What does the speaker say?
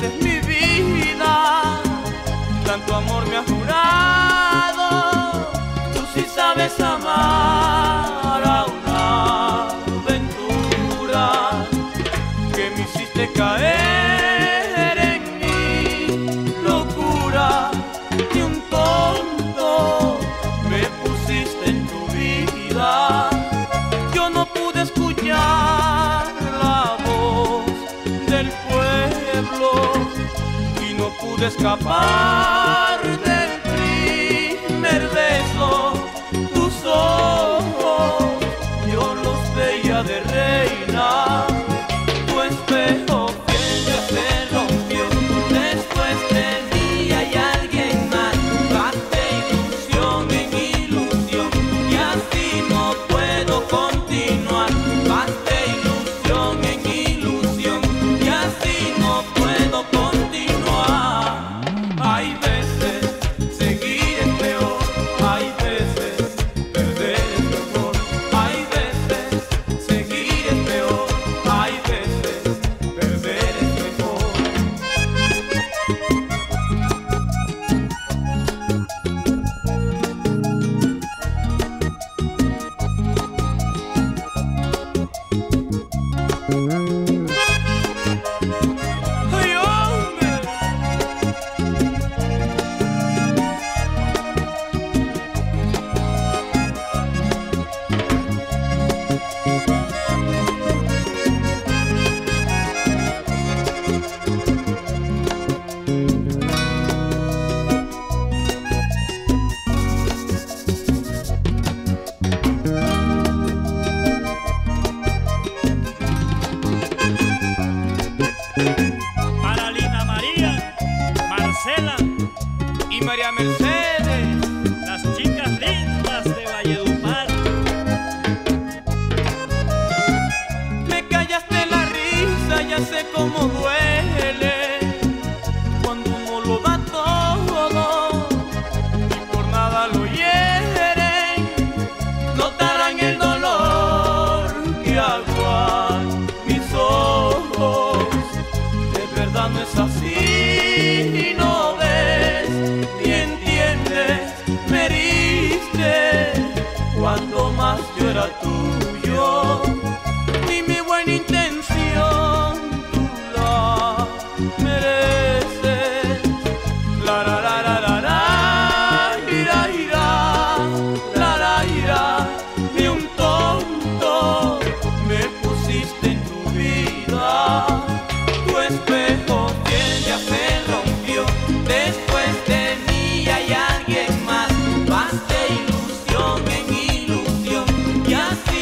mereces mi vida, tanto amor me has jurado. Tú sí sabes amar a una aventura que me hiciste caer en mi locura. Ni un tonto me pusiste en tu vida, yo no pude escuchar la voz del pueblo y no pude escapar del primer beso. Tus ojos yo los veía de reina, tu espejo fiel ya se rompió. Después te vi hay alguien más, parte ilusión en ilusión y así no puedo continuar. Parte ilusión en ilusión y así no puedo continuar. Hay veces seguir es peor, hay veces perder es mejor, hay veces seguir es peor, hay veces perder es mejor. ¡Ay, hombre! Para Lina María, Marcela y María Mercedes, las chicas lindas de Valledupar. Me callaste la risa, ya sé cómo duele cuando uno lo da todo y por nada lo hieren. Notarán el dolor que aguan mis ojos. De verdad no es así, y no ves ni entiendes. Me heriste cuando más yo era tuyo. Ni mi buena intención tú la mereces. La la la la la la, ira ira, la la ira. Ni un tonto me pusiste en tu vida. Tu espejo fiel ya se rompió, después de mí hay alguien más, más de ilusión en ilusión y así